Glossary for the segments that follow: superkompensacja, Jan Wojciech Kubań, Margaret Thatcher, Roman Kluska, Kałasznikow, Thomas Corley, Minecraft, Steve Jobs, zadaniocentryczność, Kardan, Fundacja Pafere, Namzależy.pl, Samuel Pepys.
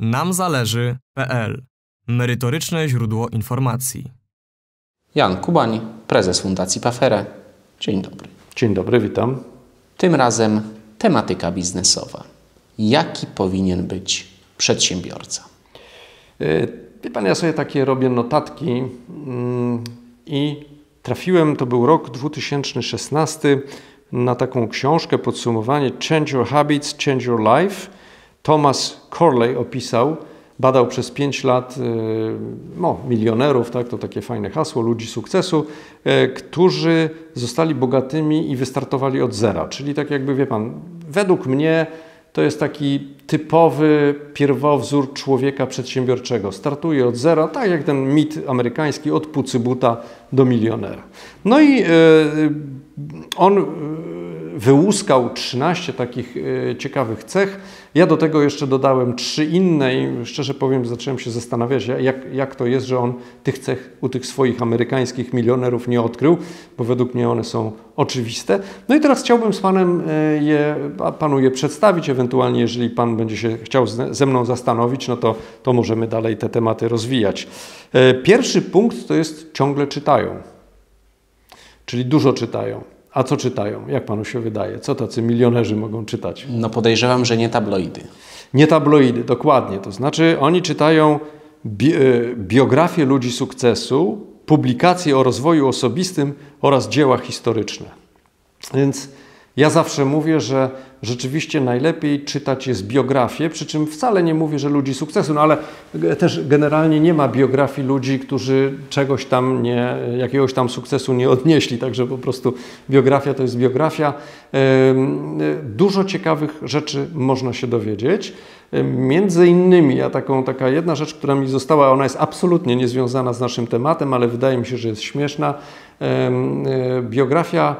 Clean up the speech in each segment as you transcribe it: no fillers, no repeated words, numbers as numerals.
Namzależy.pl. Merytoryczne źródło informacji. Jan Kubań, prezes Fundacji Pafere. Dzień dobry. Dzień dobry, witam. Tym razem tematyka biznesowa. Jaki powinien być przedsiębiorca? Wie pan, ja sobie takie robię notatki i trafiłem, to był rok 2016, na taką książkę, podsumowanie Change Your Habits, Change Your Life. Thomas Corley opisał, badał przez 5 lat milionerów, tak, to takie fajne hasło, ludzi sukcesu, którzy zostali bogatymi i wystartowali od zera. Czyli tak jakby, wie pan, według mnie to jest taki typowy pierwowzór człowieka przedsiębiorczego. Startuje od zera, tak jak ten mit amerykański, od pucybuta do milionera. No i on wyłuskał 13 takich ciekawych cech. Ja do tego jeszcze dodałem 3 inne i szczerze powiem, zacząłem się zastanawiać, jak to jest, że on tych cech u tych swoich amerykańskich milionerów nie odkrył, bo według mnie one są oczywiste. No i teraz chciałbym z panem panu je przedstawić, ewentualnie jeżeli pan będzie się chciał ze mną zastanowić, no to możemy dalej te tematy rozwijać. Pierwszy punkt to jest ciągle czytają, czyli dużo czytają. A co czytają? Jak panu się wydaje? Co tacy milionerzy mogą czytać? No podejrzewam, że nie tabloidy. Nie tabloidy, dokładnie. To znaczy oni czytają biografie ludzi sukcesu, publikacje o rozwoju osobistym oraz dzieła historyczne. Więc ja zawsze mówię, że rzeczywiście najlepiej czytać jest biografię, przy czym wcale nie mówię, że ludzi sukcesu, no ale też generalnie nie ma biografii ludzi, którzy czegoś tam jakiegoś tam sukcesu nie odnieśli, także po prostu biografia to jest biografia. Dużo ciekawych rzeczy można się dowiedzieć. Między innymi, taka jedna rzecz, która mi została, ona jest absolutnie niezwiązana z naszym tematem, ale wydaje mi się, że jest śmieszna. Biografia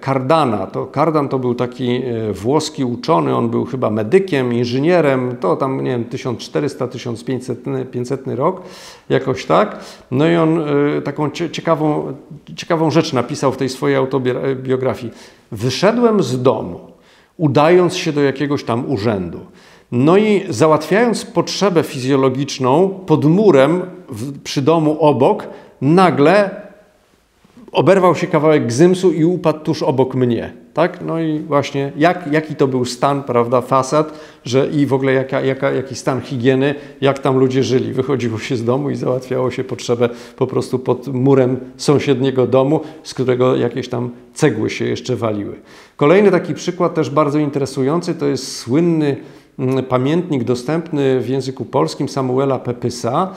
Kardana. Kardan to był taki włoski uczony, on był chyba medykiem, inżynierem, to tam, nie wiem, 1400-1500 rok, jakoś tak. No i on taką ciekawą rzecz napisał w tej swojej autobiografii. Wyszedłem z domu, udając się do jakiegoś tam urzędu. No i załatwiając potrzebę fizjologiczną pod murem przy domu obok, nagle oberwał się kawałek gzymsu i upadł tuż obok mnie, tak? No i właśnie jaki to był stan, prawda, fasad, że i w ogóle jaki stan higieny, jak tam ludzie żyli. Wychodziło się z domu i załatwiało się potrzebę po prostu pod murem sąsiedniego domu, z którego jakieś tam cegły się jeszcze waliły. Kolejny taki przykład też bardzo interesujący, to jest słynny pamiętnik dostępny w języku polskim Samuela Pepysa.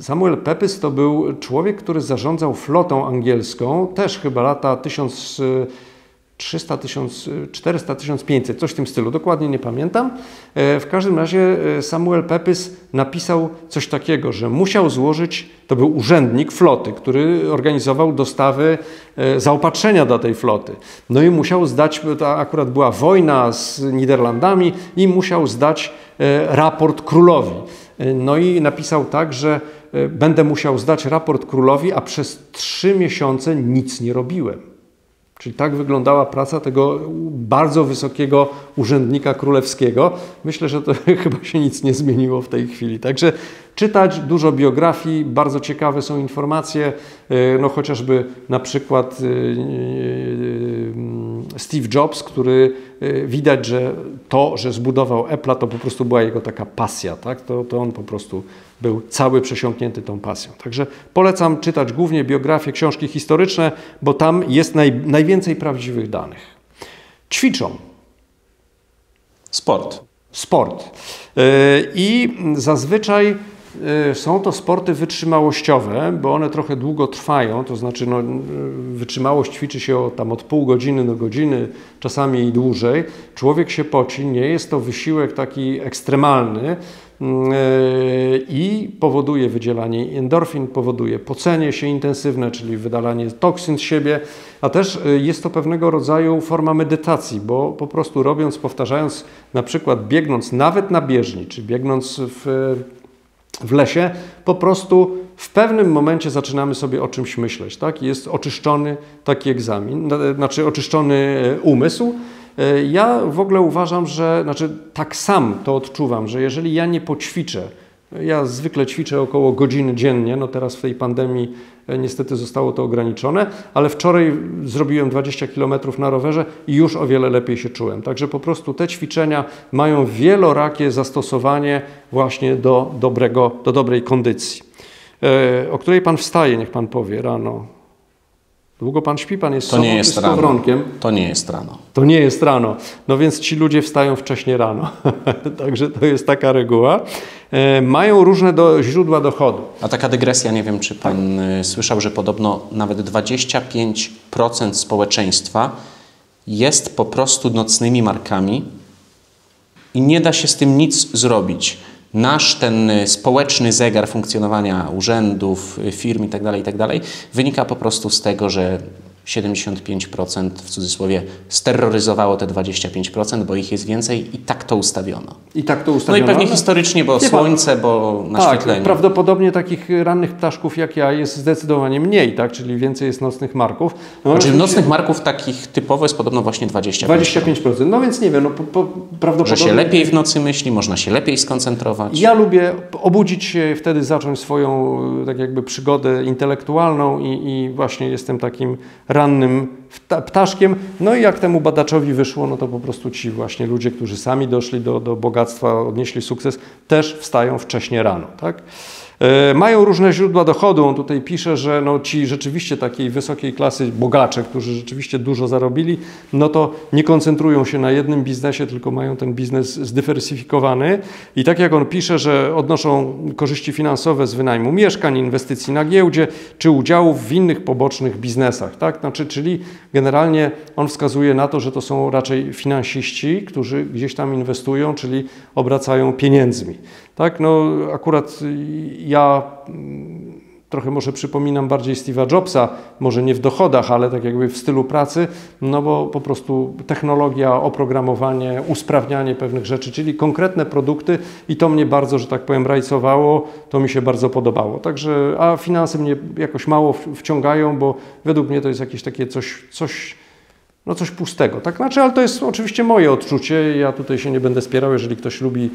Samuel Pepys to był człowiek, który zarządzał flotą angielską, też chyba lata 1300, 1400, 1500, coś w tym stylu, dokładnie nie pamiętam. W każdym razie Samuel Pepys napisał coś takiego, że musiał złożyć, to był urzędnik floty, który organizował dostawy zaopatrzenia dla tej floty. No i musiał zdać, akurat była wojna z Niderlandami i musiał zdać raport królowi. No i napisał tak, że będę musiał zdać raport królowi, a przez 3 miesiące nic nie robiłem. Czyli tak wyglądała praca tego bardzo wysokiego urzędnika królewskiego. Myślę, że to chyba się nic nie zmieniło w tej chwili. Także czytać dużo biografii, bardzo ciekawe są informacje, no chociażby na przykład Steve Jobs, który widać, że to, że zbudował Apple'a, to po prostu była jego taka pasja, tak? To on po prostu był cały przesiąknięty tą pasją. Także polecam czytać głównie biografie, książki historyczne, bo tam jest najwięcej prawdziwych danych. Ćwiczą. Sport. I zazwyczaj są to sporty wytrzymałościowe, bo one trochę długo trwają, to znaczy no, wytrzymałość ćwiczy się od pół godziny do godziny, czasami i dłużej. Człowiek się poci, nie jest to wysiłek taki ekstremalny i powoduje wydzielanie endorfin, powoduje pocenie się intensywne, czyli wydalanie toksyn z siebie, a też jest to pewnego rodzaju forma medytacji, bo po prostu robiąc, powtarzając, na przykład biegnąc nawet na bieżni, czy biegnąc w lesie, po prostu w pewnym momencie zaczynamy sobie o czymś myśleć, tak? Jest oczyszczony taki egzamin, znaczy oczyszczony umysł Ja w ogóle uważam, że, znaczy tak sam to odczuwam, że jeżeli ja nie poćwiczę, ja zwykle ćwiczę około godziny dziennie, no teraz w tej pandemii niestety zostało to ograniczone, ale wczoraj zrobiłem 20 km na rowerze i już o wiele lepiej się czułem. Także po prostu te ćwiczenia mają wielorakie zastosowanie właśnie do dobrej kondycji. O której Pan wstaje, niech Pan powie, rano? Długo Pan śpi, Pan jest skowronkiem. To nie jest rano. To nie jest rano. No więc ci ludzie wstają wcześnie rano. Także to jest taka reguła. Mają różne źródła dochodu. A taka dygresja, nie wiem, czy Pan słyszał, że podobno nawet 25% społeczeństwa jest po prostu nocnymi markami i nie da się z tym nic zrobić. Nasz ten społeczny zegar funkcjonowania urzędów, firm itd. wynika po prostu z tego, że 75% w cudzysłowie sterroryzowało te 25%, bo ich jest więcej i tak to ustawiono. I tak to ustawiono. No i pewnie historycznie, bo słońce, bo naświetlenie. Tak, prawdopodobnie takich rannych ptaszków jak ja jest zdecydowanie mniej, tak? Czyli więcej jest nocnych marków. No, znaczy nocnych marków takich typowo jest podobno właśnie 25%. No więc nie wiem, no prawdopodobnie... Że się lepiej w nocy myśli, można się lepiej skoncentrować. Ja lubię obudzić się, wtedy zacząć swoją tak jakby przygodę intelektualną i właśnie jestem takim rannym ptaszkiem. No i jak temu badaczowi wyszło, no to po prostu ci właśnie ludzie, którzy sami doszli do bogactwa, odnieśli sukces, też wstają wcześnie rano, tak? Mają różne źródła dochodu. On tutaj pisze, że no ci rzeczywiście takiej wysokiej klasy bogacze, którzy rzeczywiście dużo zarobili, no to nie koncentrują się na jednym biznesie, tylko mają ten biznes zdywersyfikowany. I tak jak on pisze, że odnoszą korzyści finansowe z wynajmu mieszkań, inwestycji na giełdzie, czy udziałów w innych pobocznych biznesach, tak? Znaczy, czyli generalnie on wskazuje na to, że to są raczej finansiści, którzy gdzieś tam inwestują, czyli obracają pieniędzmi. Tak, no akurat ja trochę może przypominam bardziej Steve'a Jobsa, może nie w dochodach, ale tak jakby w stylu pracy, no bo po prostu technologia, oprogramowanie, usprawnianie pewnych rzeczy, czyli konkretne produkty i to mnie bardzo, że tak powiem, rajcowało, to mi się bardzo podobało. Także, a finanse mnie jakoś mało wciągają, bo według mnie to jest jakieś takie coś pustego, tak? Znaczy, ale to jest oczywiście moje odczucie, ja tutaj się nie będę spierał, jeżeli ktoś lubi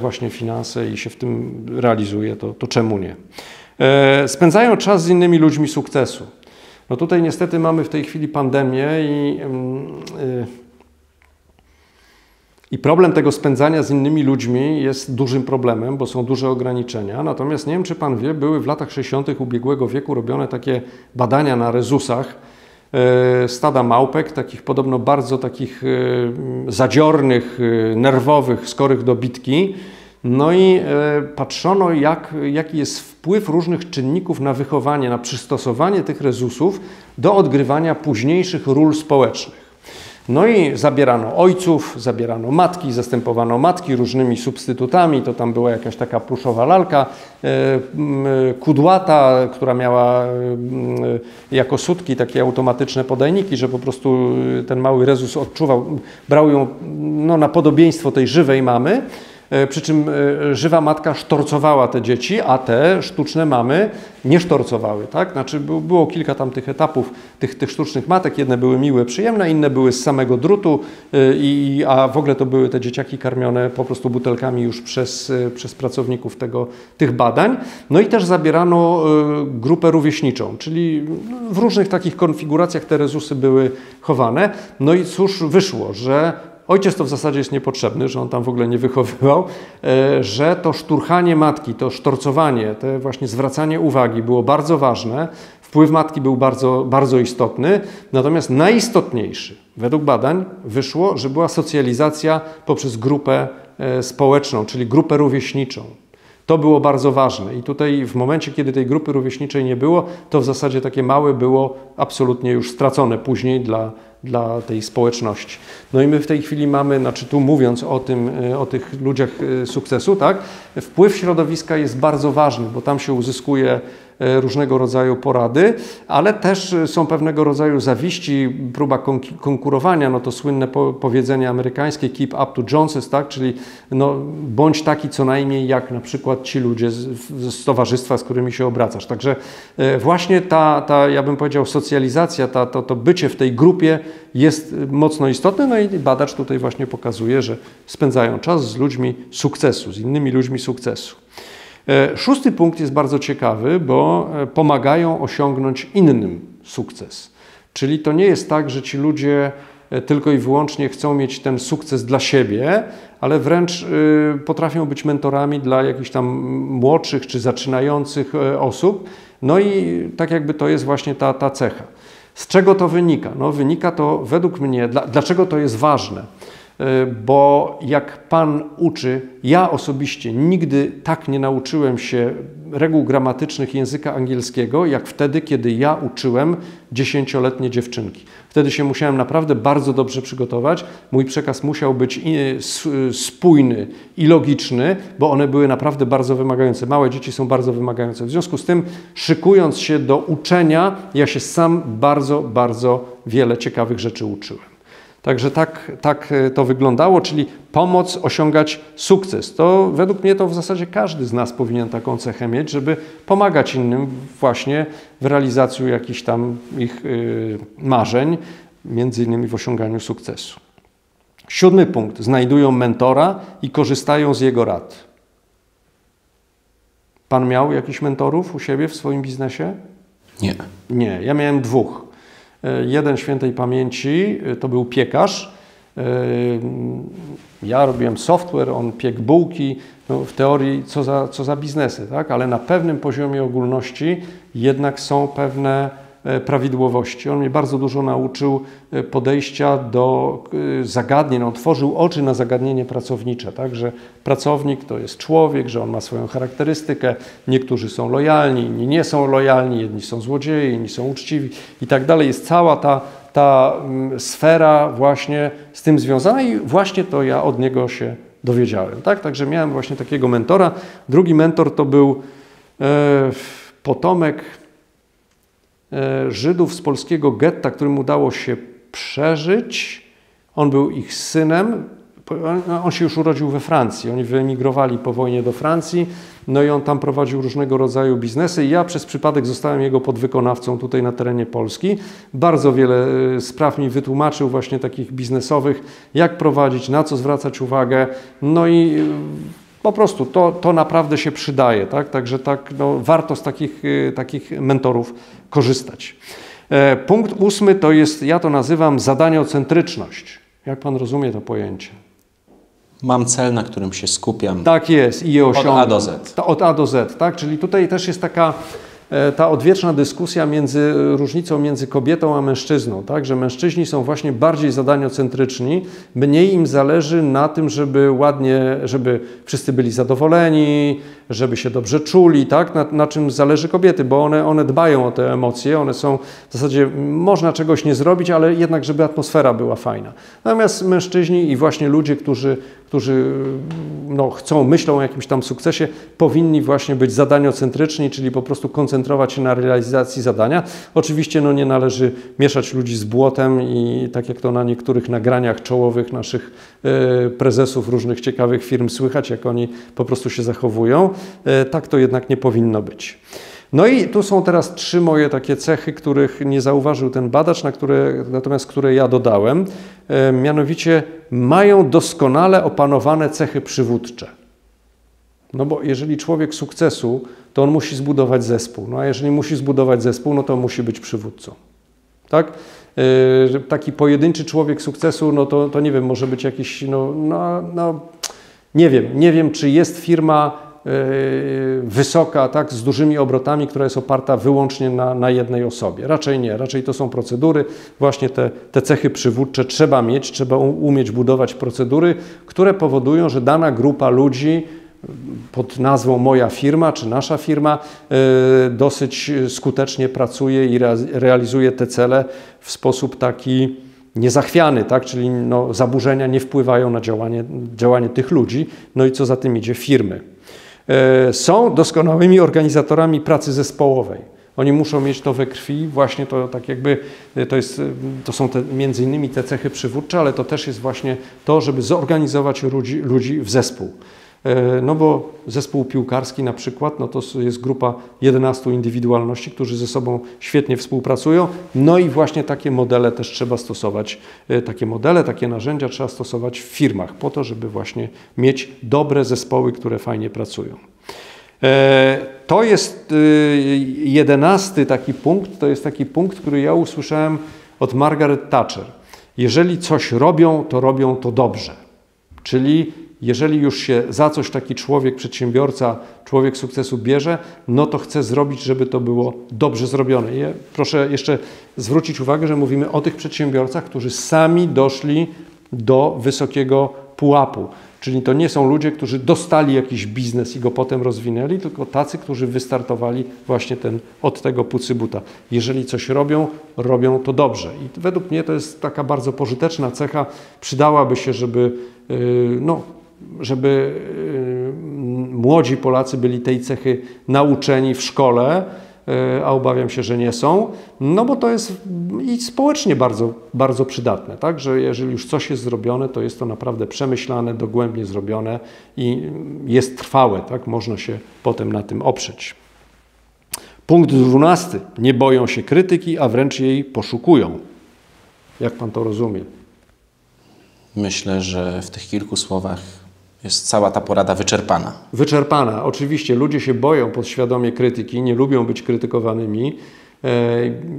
właśnie finanse i się w tym realizuje, to czemu nie? Spędzają czas z innymi ludźmi sukcesu. No tutaj niestety mamy w tej chwili pandemię i problem tego spędzania z innymi ludźmi jest dużym problemem, bo są duże ograniczenia. Natomiast nie wiem, czy Pan wie, były w latach 60. ubiegłego wieku robione takie badania na rezusach, stada małpek, takich podobno bardzo takich zadziornych, nerwowych, skorych do bitki. No i patrzono, jaki jest wpływ różnych czynników na wychowanie, na przystosowanie tych rezusów do odgrywania późniejszych ról społecznych. No i zabierano ojców, zabierano matki, zastępowano matki różnymi substytutami. To tam była jakaś taka pluszowa lalka kudłata, która miała jako sutki takie automatyczne podajniki, że po prostu ten mały rezus odczuwał, brał ją no, na podobieństwo tej żywej mamy. Przy czym żywa matka sztorcowała te dzieci, a te sztuczne mamy nie sztorcowały, tak? Znaczy było kilka tam tych etapów, tych sztucznych matek. Jedne były miłe, przyjemne, inne były z samego drutu, a w ogóle to były te dzieciaki karmione po prostu butelkami już przez pracowników tych badań. No i też zabierano grupę rówieśniczą, czyli w różnych takich konfiguracjach te rezusy były chowane. No i cóż wyszło, że ojciec to w zasadzie jest niepotrzebny, że on tam w ogóle nie wychowywał, że to szturchanie matki, to sztorcowanie, to właśnie zwracanie uwagi było bardzo ważne. Wpływ matki był bardzo, bardzo istotny, natomiast najistotniejszy według badań wyszło, że była socjalizacja poprzez grupę społeczną, czyli grupę rówieśniczą. To było bardzo ważne i tutaj w momencie, kiedy tej grupy rówieśniczej nie było, to w zasadzie takie małe było absolutnie już stracone później dla tej społeczności. No i my w tej chwili mamy, znaczy tu mówiąc o tych ludziach sukcesu, tak, wpływ środowiska jest bardzo ważny, bo tam się uzyskuje różnego rodzaju porady, ale też są pewnego rodzaju zawiści, próba konkurowania, no to słynne powiedzenie amerykańskie keep up to Joneses, tak? Czyli no, bądź taki co najmniej jak na przykład ci ludzie z towarzystwa, z którymi się obracasz. Także właśnie ta ja bym powiedział, socjalizacja, to bycie w tej grupie jest mocno istotne, no i badacz tutaj właśnie pokazuje, że spędzają czas z ludźmi sukcesu, z innymi ludźmi sukcesu. Szósty punkt jest bardzo ciekawy, bo pomagają osiągnąć innym sukces. Czyli to nie jest tak, że ci ludzie tylko i wyłącznie chcą mieć ten sukces dla siebie, ale wręcz potrafią być mentorami dla jakichś tam młodszych czy zaczynających osób. No i tak jakby to jest właśnie ta cecha. Z czego to wynika? No wynika to według mnie, dlaczego to jest ważne? Bo jak Pan uczy, ja osobiście nigdy tak nie nauczyłem się reguł gramatycznych języka angielskiego, jak wtedy, kiedy ja uczyłem 10-letnie dziewczynki. Wtedy się musiałem naprawdę bardzo dobrze przygotować. Mój przekaz musiał być spójny i logiczny, bo one były naprawdę bardzo wymagające. Małe dzieci są bardzo wymagające. W związku z tym, szykując się do uczenia, ja się sam bardzo, bardzo wiele ciekawych rzeczy uczyłem. Także tak to wyglądało, czyli pomoc osiągać sukces. To według mnie to w zasadzie każdy z nas powinien taką cechę mieć, żeby pomagać innym właśnie w realizacji jakichś tam ich marzeń, między innymi w osiąganiu sukcesu. Siódmy punkt. Znajdują mentora i korzystają z jego rad. Pan miał jakichś mentorów u siebie w swoim biznesie? Nie. Nie, ja miałem dwóch. Jeden świętej pamięci, to był piekarz. Ja robiłem software, on piekł bułki. No, w teorii co za biznesy, tak? Ale na pewnym poziomie ogólności jednak są pewne prawidłowości. On mnie bardzo dużo nauczył podejścia do zagadnień. On otworzył oczy na zagadnienie pracownicze, tak? Że pracownik to jest człowiek, że on ma swoją charakterystykę. Niektórzy są lojalni, inni nie są lojalni, jedni są złodzieje, inni są uczciwi i tak dalej. Jest cała ta sfera właśnie z tym związana i właśnie to ja od niego się dowiedziałem, tak? Także miałem właśnie takiego mentora. Drugi mentor to był potomek Żydów z polskiego getta, którym udało się przeżyć. On był ich synem. On się już urodził we Francji. Oni wyemigrowali po wojnie do Francji. No i on tam prowadził różnego rodzaju biznesy. Ja przez przypadek zostałem jego podwykonawcą tutaj na terenie Polski. Bardzo wiele spraw mi wytłumaczył właśnie takich biznesowych, jak prowadzić, na co zwracać uwagę. No i po prostu to naprawdę się przydaje, tak? Także tak, no, warto z takich mentorów korzystać. Punkt ósmy to jest, ja to nazywam zadaniocentryczność. Jak Pan rozumie to pojęcie? Mam cel, na którym się skupiam. Tak jest i je osiągam. Od A do Z. Od A do Z, tak? Czyli tutaj też jest taka ta odwieczna dyskusja między różnicą między kobietą a mężczyzną, tak? Że mężczyźni są właśnie bardziej zadaniocentryczni, mniej im zależy na tym, żeby ładnie, żeby wszyscy byli zadowoleni, żeby się dobrze czuli, tak? Na czym zależy kobiety, bo one dbają o te emocje, one są w zasadzie, można czegoś nie zrobić, ale jednak, żeby atmosfera była fajna. Natomiast mężczyźni i właśnie ludzie, którzy no, chcą, myślą o jakimś tam sukcesie, powinni właśnie być zadaniocentryczni, czyli po prostu koncentrować się na realizacji zadania. Oczywiście no, nie należy mieszać ludzi z błotem i tak jak to na niektórych nagraniach czołowych naszych prezesów różnych ciekawych firm słychać, jak oni po prostu się zachowują. Tak to jednak nie powinno być. No i tu są teraz trzy moje takie cechy, których nie zauważył ten badacz, natomiast które ja dodałem. Mianowicie mają doskonale opanowane cechy przywódcze. No bo jeżeli człowiek sukcesu, to on musi zbudować zespół. No a jeżeli musi zbudować zespół, no to musi być przywódcą. Tak? Taki pojedynczy człowiek sukcesu, no to nie wiem, może być jakiś, nie wiem, czy jest firma wysoka, tak, z dużymi obrotami, która jest oparta wyłącznie na jednej osobie. Raczej nie, raczej to są procedury. Właśnie te cechy przywódcze trzeba mieć, trzeba umieć budować procedury, które powodują, że dana grupa ludzi pod nazwą moja firma czy nasza firma dosyć skutecznie pracuje i realizuje te cele w sposób taki niezachwiany, tak? Czyli no, zaburzenia nie wpływają na działanie tych ludzi, no i co za tym idzie firmy. są doskonałymi organizatorami pracy zespołowej. Oni muszą mieć to we krwi, właśnie to tak jakby, to są te, między innymi te cechy przywódcze, ale to też jest właśnie to, żeby zorganizować ludzi w zespół. No bo zespół piłkarski na przykład, no to jest grupa 11 indywidualności, którzy ze sobą świetnie współpracują. No i właśnie takie modele też trzeba stosować, takie modele, takie narzędzia trzeba stosować w firmach po to, żeby właśnie mieć dobre zespoły, które fajnie pracują. To jest 11 taki punkt, to jest taki punkt, który ja usłyszałem od Margaret Thatcher. Jeżeli coś robią to dobrze. Czyli jeżeli już się za coś taki człowiek, przedsiębiorca, człowiek sukcesu bierze, no to chce zrobić, żeby to było dobrze zrobione. I proszę jeszcze zwrócić uwagę, że mówimy o tych przedsiębiorcach, którzy sami doszli do wysokiego pułapu. Czyli to nie są ludzie, którzy dostali jakiś biznes i go potem rozwinęli, tylko tacy, którzy wystartowali właśnie od tego pucybuta. Jeżeli coś robią to dobrze. I według mnie to jest taka bardzo pożyteczna cecha. Przydałaby się, żeby młodzi Polacy byli tej cechy nauczeni w szkole, a obawiam się, że nie są, no bo to jest i społecznie bardzo, bardzo przydatne, tak? Że jeżeli już coś jest zrobione, to jest to naprawdę przemyślane, dogłębnie zrobione i jest trwałe, tak? Można się potem na tym oprzeć. Punkt 12. Nie boją się krytyki, a wręcz jej poszukują. Jak pan to rozumie? Myślę, że w tych kilku słowach jest cała ta porada wyczerpana. Wyczerpana. Oczywiście ludzie się boją podświadomie krytyki, nie lubią być krytykowanymi.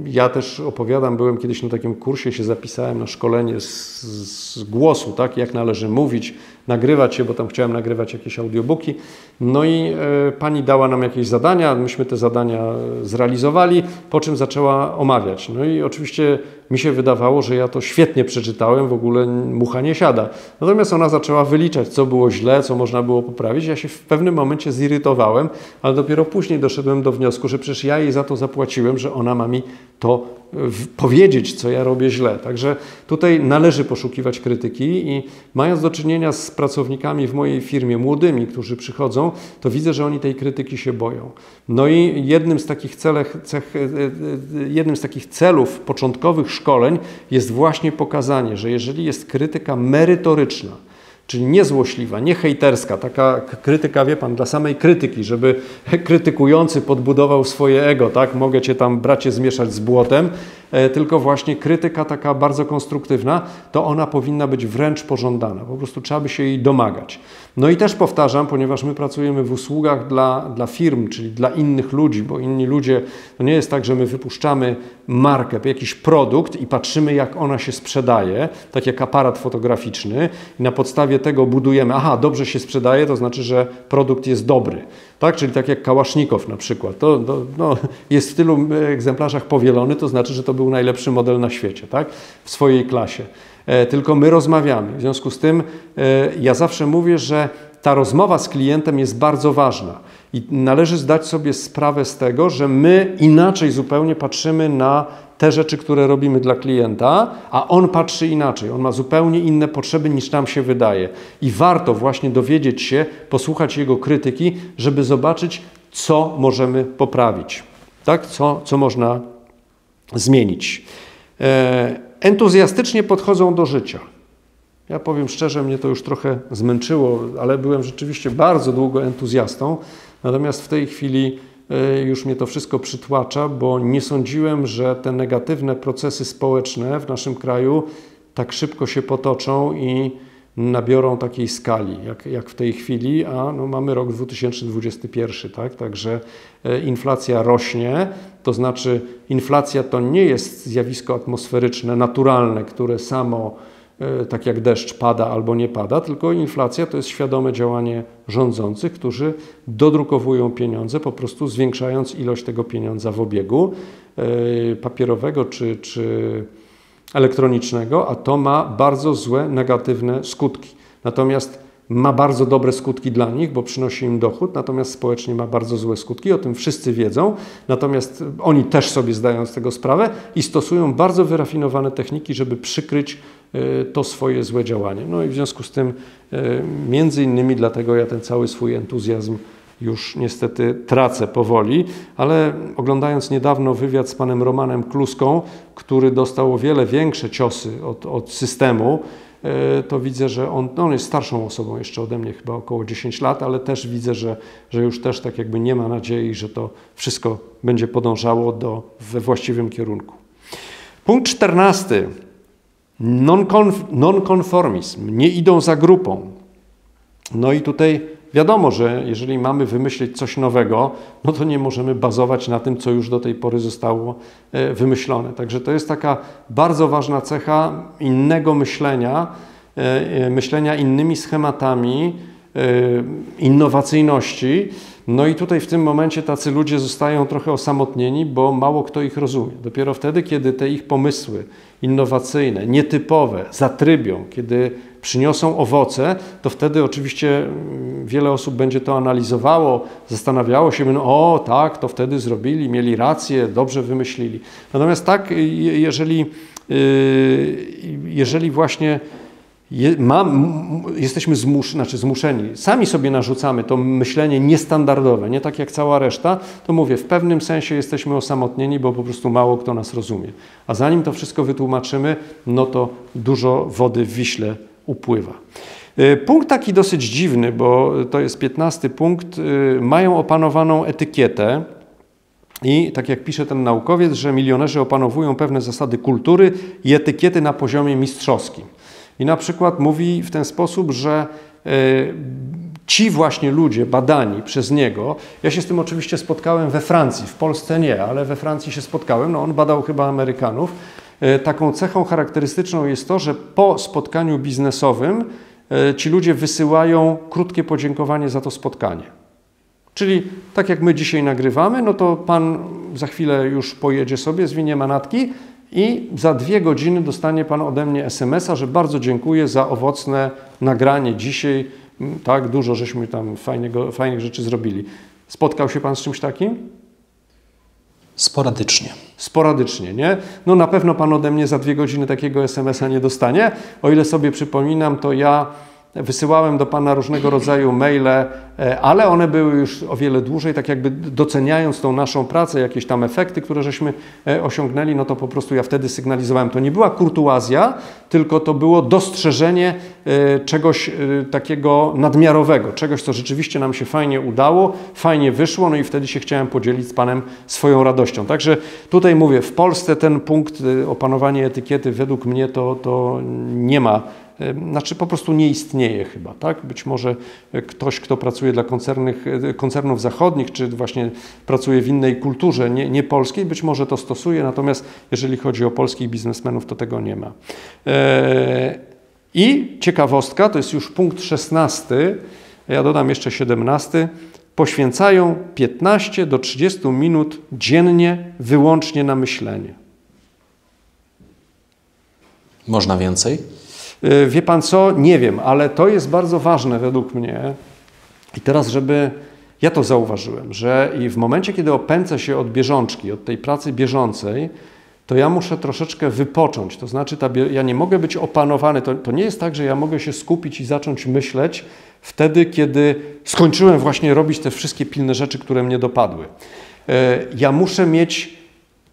Ja też opowiadam, byłem kiedyś na takim kursie, się zapisałem na szkolenie z głosu, tak, jak należy mówić, nagrywać się, bo tam chciałem nagrywać jakieś audiobooki. No i pani dała nam jakieś zadania, myśmy te zadania zrealizowali, po czym zaczęła omawiać. No i oczywiście mi się wydawało, że ja to świetnie przeczytałem, w ogóle mucha nie siada. Natomiast ona zaczęła wyliczać, co było źle, co można było poprawić. Ja się w pewnym momencie zirytowałem, ale dopiero później doszedłem do wniosku, że przecież ja jej za to zapłaciłem, że ona ma mi to powiedzieć, co ja robię źle. Także tutaj należy poszukiwać krytyki i mając do czynienia z pracownikami w mojej firmie, młodymi, którzy przychodzą, to widzę, że oni tej krytyki się boją. No i jednym z takich celów początkowych szkoleń jest właśnie pokazanie, że jeżeli jest krytyka merytoryczna, czyli niezłośliwa, nie hejterska, taka krytyka, wie pan, dla samej krytyki, żeby krytykujący podbudował swoje ego, tak, mogę cię tam, bracie, zmieszać z błotem, tylko właśnie krytyka taka bardzo konstruktywna, to ona powinna być wręcz pożądana, po prostu trzeba by się jej domagać. No i też powtarzam, ponieważ my pracujemy w usługach dla firm, czyli dla innych ludzi, bo inni ludzie, to nie jest tak, że my wypuszczamy markę, jakiś produkt i patrzymy, jak ona się sprzedaje, tak jak aparat fotograficzny i na podstawie tego budujemy, aha, dobrze się sprzedaje, to znaczy, że produkt jest dobry. Tak? Czyli tak jak Kałasznikow na przykład, to jest w tylu egzemplarzach powielony, to znaczy, że to był najlepszy model na świecie, tak? W swojej klasie. Tylko my rozmawiamy. W związku z tym ja zawsze mówię, że ta rozmowa z klientem jest bardzo ważna i należy zdać sobie sprawę z tego, że my inaczej zupełnie patrzymy na te rzeczy, które robimy dla klienta, a on patrzy inaczej. On ma zupełnie inne potrzeby niż nam się wydaje. I warto właśnie dowiedzieć się, posłuchać jego krytyki, żeby zobaczyć, co możemy poprawić, tak? Co można zmienić. Entuzjastycznie podchodzą do życia. Ja powiem szczerze, mnie to już trochę zmęczyło, ale byłem rzeczywiście bardzo długo entuzjastą. Natomiast w tej chwili już mnie to wszystko przytłacza, bo nie sądziłem, że te negatywne procesy społeczne w naszym kraju tak szybko się potoczą i nabiorą takiej skali, jak w tej chwili, a no mamy rok 2021, tak? Także inflacja rośnie, to znaczy inflacja to nie jest zjawisko atmosferyczne, naturalne, które samo tak jak deszcz pada albo nie pada, tylko inflacja to jest świadome działanie rządzących, którzy dodrukowują pieniądze, po prostu zwiększając ilość tego pieniądza w obiegu papierowego czy elektronicznego, a to ma bardzo złe, negatywne skutki. Natomiast ma bardzo dobre skutki dla nich, bo przynosi im dochód, natomiast społecznie ma bardzo złe skutki, o tym wszyscy wiedzą, natomiast oni też sobie zdają z tego sprawę i stosują bardzo wyrafinowane techniki, żeby przykryć to swoje złe działanie. No i w zmiędzy innymi dlatego ja ten cały swój entuzjazm już niestety tracę powoli, ale oglądając niedawno wywiad z panem Romanem Kluską, który dostał o wiele większe ciosy od systemu, to widzę, że on jest starszą osobą jeszcze ode mnie, chyba około 10 lat, ale też widzę, że już też tak jakby nie ma nadziei, że to wszystko będzie podążało we właściwym kierunku. Punkt 14. Nonkonformizm. Nie idą za grupą. No i tutaj wiadomo, że jeżeli mamy wymyślić coś nowego, no to nie możemy bazować na tym, co już do tej pory zostało wymyślone. Także to jest taka bardzo ważna cecha innego myślenia, myślenia innymi schematami, innowacyjności. No i tutaj w tym momencie tacy ludzie zostają trochę osamotnieni, bo mało kto ich rozumie. Dopiero wtedy, kiedy te ich pomysły innowacyjne, nietypowe zatrybią, kiedy przyniosą owoce, to wtedy oczywiście wiele osób będzie to analizowało, zastanawiało się, no o tak, to wtedy zrobili, mieli rację, dobrze wymyślili. Natomiast tak, jeżeli właśnie jesteśmy zmuszeni, sami sobie narzucamy to myślenie niestandardowe, nie tak jak cała reszta, to mówię, w pewnym sensie jesteśmy osamotnieni, bo po prostu mało kto nas rozumie. A zanim to wszystko wytłumaczymy, no to dużo wody w Wiśle upływa. Punkt taki dosyć dziwny, bo to jest 15 punkt. Mają opanowaną etykietę i tak jak pisze ten naukowiec, że milionerzy opanowują pewne zasady kultury i etykiety na poziomie mistrzowskim. I na przykład mówi w ten sposób, że ci właśnie ludzie badani przez niego, ja się z tym oczywiście spotkałem we Francji, w Polsce nie, ale we Francji się spotkałem, no on badał chyba Amerykanów. Taką cechą charakterystyczną jest to, że po spotkaniu biznesowym ci ludzie wysyłają krótkie podziękowanie za to spotkanie. Czyli tak jak my dzisiaj nagrywamy, no to pan za chwilę już pojedzie sobie, zwinie manatki i za 2 godziny dostanie pan ode mnie SMS-a, że bardzo dziękuję za owocne nagranie dzisiaj. Tak, dużo żeśmy tam fajnych rzeczy zrobili. Spotkał się pan z czymś takim? Sporadycznie. Sporadycznie, nie? No na pewno pan ode mnie za 2 godziny takiego SMS-a nie dostanie. O ile sobie przypominam, to ja wysyłałem do pana różnego rodzaju maile, ale one były już o wiele dłużej, tak jakby doceniając tą naszą pracę, jakieś tam efekty, które żeśmy osiągnęli, no to po prostu ja wtedy sygnalizowałem. To nie była kurtuazja, tylko to było dostrzeżenie czegoś takiego nadmiarowego, czegoś, co rzeczywiście nam się fajnie udało, fajnie wyszło, no i wtedy się chciałem podzielić z panem swoją radością. Także tutaj mówię, w Polsce ten punkt opanowanie etykiety według mnie to nie ma. Znaczy po prostu nie istnieje chyba, tak? Być może ktoś, kto pracuje dla koncernów zachodnich, czy właśnie pracuje w innej kulturze, nie polskiej, być może to stosuje, natomiast jeżeli chodzi o polskich biznesmenów, to tego nie ma. I ciekawostka, to jest już punkt 16, ja dodam jeszcze 17, poświęcają 15 do 30 minut dziennie wyłącznie na myślenie. Można więcej? Wie pan co? Nie wiem, ale to jest bardzo ważne według mnie i teraz, żeby ja to zauważyłem, że i w momencie, kiedy opędzę się od bieżączki, od tej pracy bieżącej, to ja muszę troszeczkę wypocząć, to znaczy ja nie mogę być opanowany, to nie jest tak, że ja mogę się skupić i zacząć myśleć wtedy, kiedy skończyłem właśnie robić te wszystkie pilne rzeczy, które mnie dopadły. Ja muszę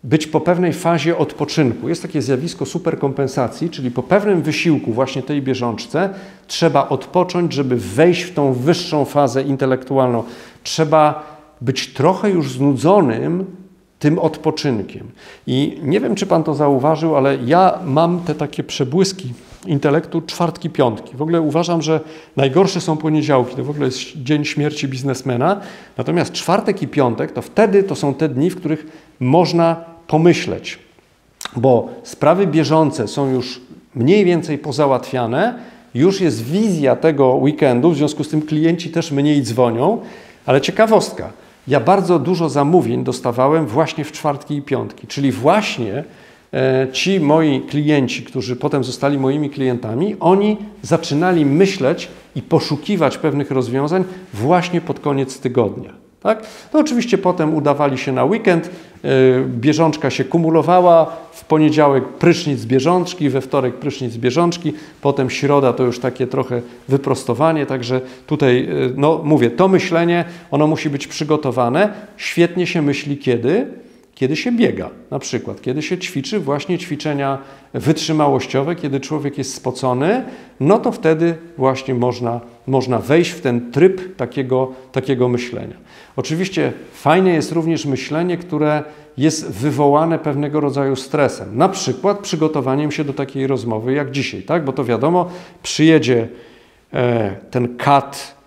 być po pewnej fazie odpoczynku. Jest takie zjawisko superkompensacji, czyli po pewnym wysiłku właśnie tej bieżączce trzeba odpocząć, żeby wejść w tą wyższą fazę intelektualną. Trzeba być trochę już znudzonym tym odpoczynkiem. I nie wiem, czy pan to zauważył, ale ja mam te takie przebłyski intelektu czwartki, piątki. W ogóle uważam, że najgorsze są poniedziałki, to w ogóle jest dzień śmierci biznesmena, natomiast czwartek i piątek to wtedy to są te dni, w których można pomyśleć, bo sprawy bieżące są już mniej więcej pozałatwiane, już jest wizja tego weekendu, w związku z tym klienci też mniej dzwonią, ale ciekawostka, ja bardzo dużo zamówień dostawałem właśnie w czwartki i piątki, czyli właśnie ci moi klienci, którzy potem zostali moimi klientami, oni zaczynali myśleć i poszukiwać pewnych rozwiązań właśnie pod koniec tygodnia. Tak? No oczywiście potem udawali się na weekend, bieżączka się kumulowała, w poniedziałek prysznic bieżączki, we wtorek prysznic bieżączki, potem środa to już takie trochę wyprostowanie, także tutaj, no mówię, to myślenie, ono musi być przygotowane, świetnie się myśli kiedy? Kiedy się biega, na przykład, kiedy się ćwiczy, właśnie ćwiczenia wytrzymałościowe, kiedy człowiek jest spocony, no to wtedy właśnie można wejść w ten tryb takiego myślenia. Oczywiście fajne jest również myślenie, które jest wywołane pewnego rodzaju stresem, na przykład przygotowaniem się do takiej rozmowy jak dzisiaj, tak? Bo to wiadomo, przyjedzie ten kat.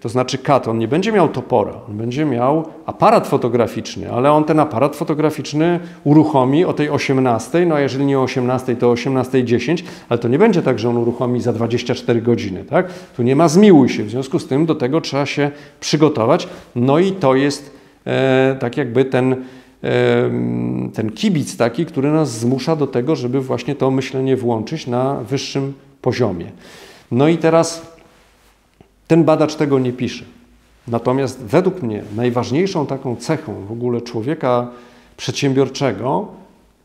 To znaczy kat, on nie będzie miał topora, on będzie miał aparat fotograficzny, ale on ten aparat fotograficzny uruchomi o tej 18, no a jeżeli nie o 18, to o 18:10, ale to nie będzie tak, że on uruchomi za 24 godziny, tak? Tu nie ma zmiłuj się, w związku z tym do tego trzeba się przygotować, no i to jest tak jakby ten kibic taki, który nas zmusza do tego, żeby właśnie to myślenie włączyć na wyższym poziomie. No i teraz... Ten badacz tego nie pisze. Natomiast według mnie najważniejszą taką cechą w ogóle człowieka przedsiębiorczego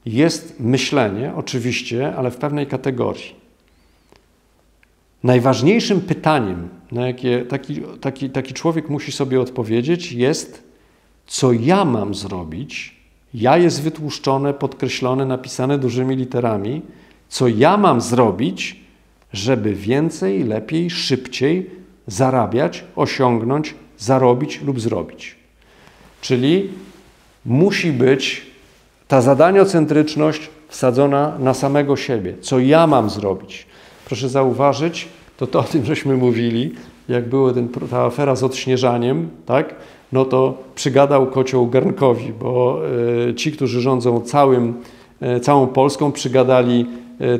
jest myślenie, oczywiście, ale w pewnej kategorii. Najważniejszym pytaniem, na jakie taki człowiek musi sobie odpowiedzieć, jest, co ja mam zrobić? Ja jest wytłuszczone, podkreślone, napisane dużymi literami. Co ja mam zrobić, żeby więcej, lepiej, szybciej zarabiać, osiągnąć, zarobić lub zrobić. Czyli musi być ta zadaniocentryczność wsadzona na samego siebie. Co ja mam zrobić? Proszę zauważyć, to o tym żeśmy mówili, jak była ta afera z odśnieżaniem, tak? No to przygadał kocioł garnkowi, bo ci, którzy rządzą całą Polską, przygadali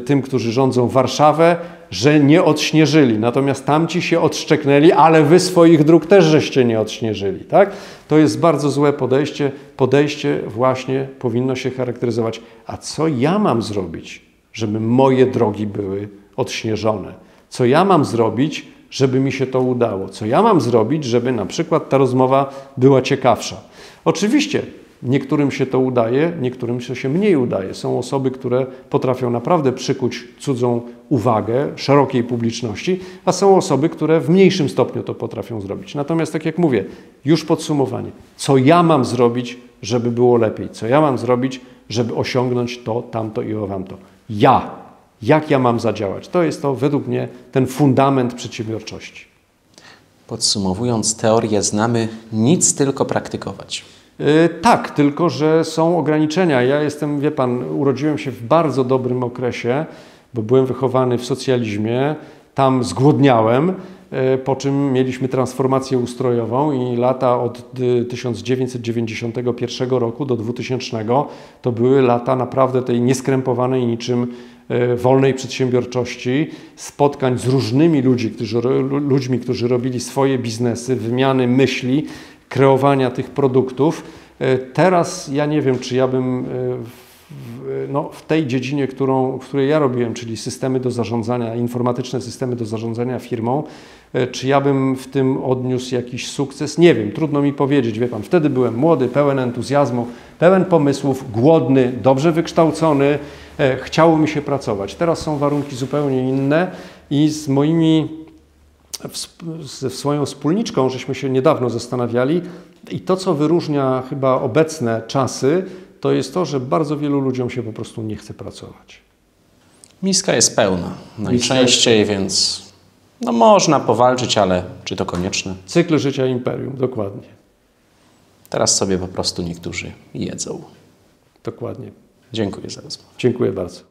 tym, którzy rządzą Warszawę, że nie odśnieżyli, natomiast tamci się odszczeknęli, ale wy swoich dróg też żeście nie odśnieżyli, tak? To jest bardzo złe podejście. Podejście właśnie powinno się charakteryzować. A co ja mam zrobić, żeby moje drogi były odśnieżone? Co ja mam zrobić, żeby mi się to udało? Co ja mam zrobić, żeby na przykład ta rozmowa była ciekawsza? Oczywiście, niektórym się to udaje, niektórym się mniej udaje. Są osoby, które potrafią naprawdę przykuć cudzą uwagę szerokiej publiczności, a są osoby, które w mniejszym stopniu to potrafią zrobić. Natomiast tak jak mówię, już podsumowanie. Co ja mam zrobić, żeby było lepiej? Co ja mam zrobić, żeby osiągnąć to, tamto i owamto? Ja. Jak ja mam zadziałać? To jest to według mnie ten fundament przedsiębiorczości. Podsumowując teorię znamy, nic tylko praktykować. Tak, tylko że są ograniczenia. Ja jestem, wie pan, urodziłem się w bardzo dobrym okresie, bo byłem wychowany w socjalizmie, tam zgłodniałem, po czym mieliśmy transformację ustrojową i lata od 1991 roku do 2000 to były lata naprawdę tej nieskrępowanej niczym wolnej przedsiębiorczości, spotkań z różnymi ludźmi, którzy robili swoje biznesy, wymiany myśli, kreowania tych produktów. Teraz ja nie wiem, czy ja bym w tej dziedzinie, w której ja robiłem, czyli systemy do zarządzania, informatyczne systemy do zarządzania firmą, czy ja bym w tym odniósł jakiś sukces? Nie wiem, trudno mi powiedzieć, wie pan, wtedy byłem młody, pełen entuzjazmu, pełen pomysłów, głodny, dobrze wykształcony, chciało mi się pracować. Teraz są warunki zupełnie inne i z moimi... ze swoją wspólniczką, żeśmy się niedawno zastanawiali i to, co wyróżnia chyba obecne czasy, to jest to, że bardzo wielu ludziom się po prostu nie chce pracować. Miska jest pełna najczęściej, więc no można powalczyć, ale czy to konieczne? Cykl życia imperium, dokładnie. Teraz sobie po prostu niektórzy jedzą. Dokładnie. Dziękuję za rozmowę. Dziękuję bardzo.